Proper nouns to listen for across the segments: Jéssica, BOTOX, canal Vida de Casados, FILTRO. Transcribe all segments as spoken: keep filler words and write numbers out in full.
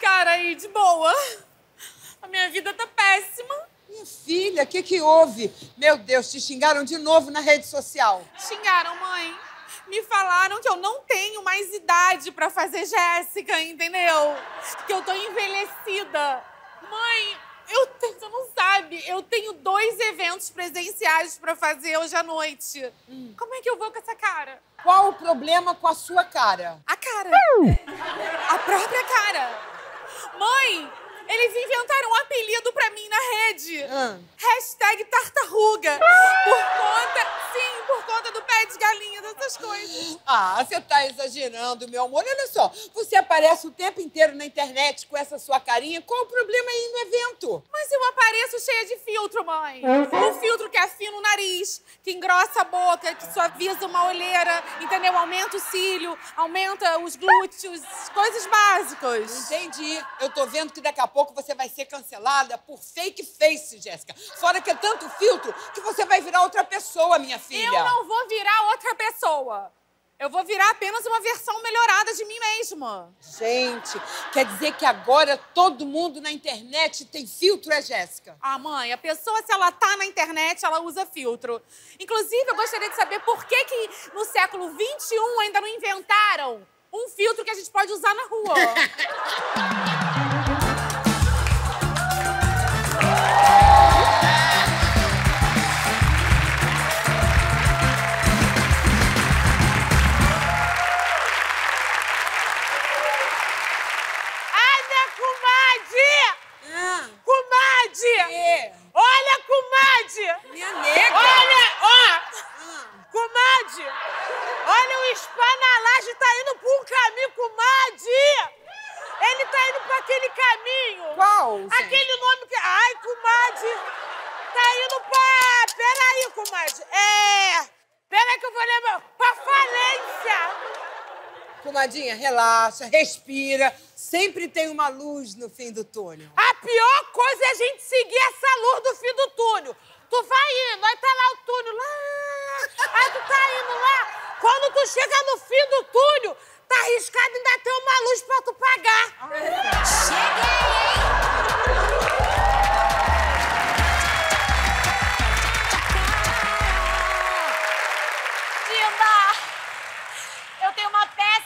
cara aí, de boa. A minha vida tá péssima. Minha filha, o que que houve? Meu Deus, te xingaram de novo na rede social. Xingaram, mãe. Me falaram que eu não tenho mais idade pra fazer Jéssica, entendeu? Que eu tô envelhecida. Mãe, eu tenho, você não sabe, eu tenho dois eventos presenciais pra fazer hoje à noite. Hum. Como é que eu vou com essa cara? Qual o problema com a sua cara? A cara. A própria cara. Mãe, eles inventaram um apelido pra mim na rede. Hum. Hashtag tartaruga. Por conta... Sim, por conta do pé de galinha, dessas coisas. Ah, você tá exagerando, meu amor. Olha só, você aparece o tempo inteiro na internet com essa sua carinha. Qual o problema aí no evento? Mas eu apareço cheia de filtro, mãe. Um filtro que afina o nariz, que engrossa a boca, que suaviza uma olheira, entendeu? Aumenta o cílio, aumenta os glúteos, coisas básicas. Entendi. Eu tô vendo que daqui a pouco você vai ser cancelada por fake face, Jéssica. Fora que é tanto filtro que você vai virar outra pessoa, minha filha. Eu não vou virar outra pessoa. Eu vou virar apenas uma versão melhorada de mim mesma. Gente, quer dizer que agora todo mundo na internet tem filtro, é, Jéssica? Ah, mãe, a pessoa, se ela tá na internet, ela usa filtro. Inclusive, eu gostaria de saber por que que no século vinte e um ainda não inventaram um filtro que a gente pode usar na rua. Comadinha, relaxa, respira. Sempre tem uma luz no fim do túnel. A pior coisa é a gente seguir essa luz do fim do túnel. Tu vai indo, aí tá lá o túnel, lá. Aí tu tá indo lá. Quando tu chega no fim do túnel, tá arriscado, ainda tem uma luz pra tu pagar. Ah. Cheguei, hein?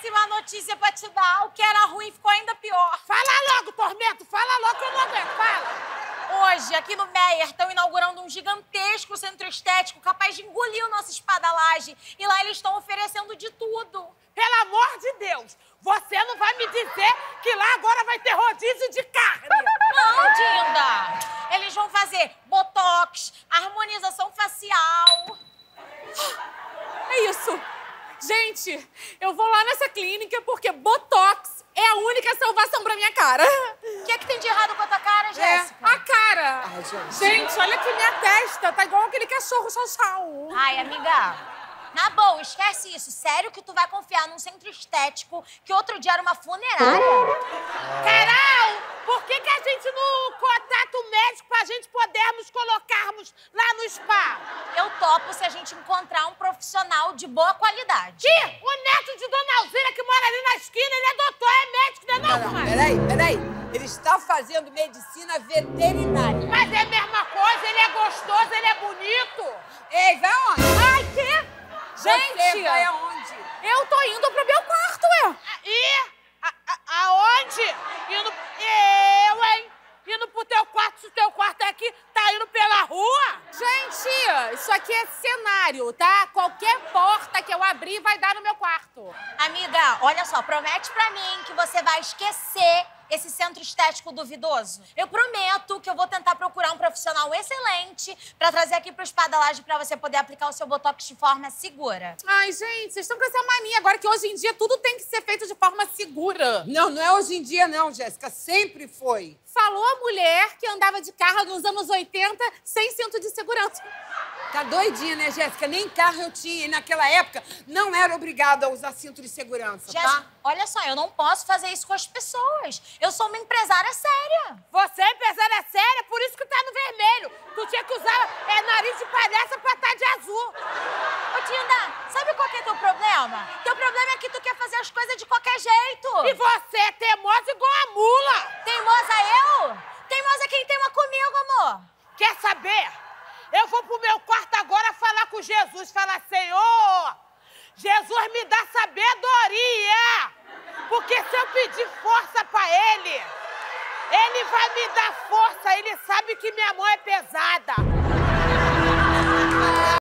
Uma notícia pra te dar. O que era ruim ficou ainda pior. Fala logo, Tormento! Fala logo que eu não aguento. Fala! Hoje, aqui no Meyer, estão inaugurando um gigantesco centro estético capaz de engolir o nosso espadalágem. E lá eles estão oferecendo de tudo. Pelo amor de Deus! Você não vai me dizer que lá agora vai ter rodízio de carne! Não, Dinda! Eles vão fazer botox, harmonização facial... É isso! Gente, eu vou lá nessa clínica porque Botox é a única salvação pra minha cara. O que é que tem de errado com a tua cara, Jéssica? É, a cara. Ai, gente. gente, olha que minha testa tá igual aquele cachorro chau-chau. Ai, amiga, na boa, esquece isso. Sério que tu vai confiar num centro estético que outro dia era uma funerária? Caralho, por que que a gente não contrata um médico pra gente podermos colocarmos lá no spa? Eu topo se a gente encontrar um profissional de boa qualidade. Que? O neto de Dona Alzira que mora ali na esquina, ele é doutor, é médico, não é não, não, não peraí, peraí. Ele está fazendo medicina veterinária. Mas é a mesma coisa, ele é gostoso, ele é bonito. Ei, vai onde? Ai, que? Gente, você vai aonde? Eu tô indo pro meu quarto, eu. E? A, a, aonde? Indo... Eu, hein? Indo pro teu quarto, se o teu quarto é aqui, tá indo pela rua? Gente, isso aqui é cenário, tá? Qualquer porta que eu abrir vai dar no meu quarto. Amiga, olha só, promete pra mim que você vai esquecer esse centro estético duvidoso. Eu prometo que eu vou tentar procurar um profissional excelente pra trazer aqui pro Spa da Laje pra você poder aplicar o seu botox de forma segura. Ai, gente, vocês estão com essa mania agora que hoje em dia tudo tem que ser feito de forma segura. Não, não é hoje em dia não, Jéssica. Sempre foi. Falou a mulher que andava de carro nos anos oitenta sem cinto de segurança. Tá doidinha, né, Jéssica? Nem carro eu tinha. E naquela época não era obrigada a usar cinto de segurança, Jéssica, tá? Olha só, eu não posso fazer isso com as pessoas. Eu sou uma empresária séria. Você é empresária séria? Por isso que tá no vermelho. Tu tinha que usar é, nariz de palhaça pra estar de azul. Ô, Dinda, sabe qual que é teu problema? Teu problema é que tu quer fazer as coisas de qualquer jeito. E você é teimosa igual a mula. saber. Eu vou pro meu quarto agora falar com Jesus, falar, Senhor, Jesus me dá sabedoria, porque se eu pedir força pra Ele, Ele vai me dar força, Ele sabe que minha mão é pesada.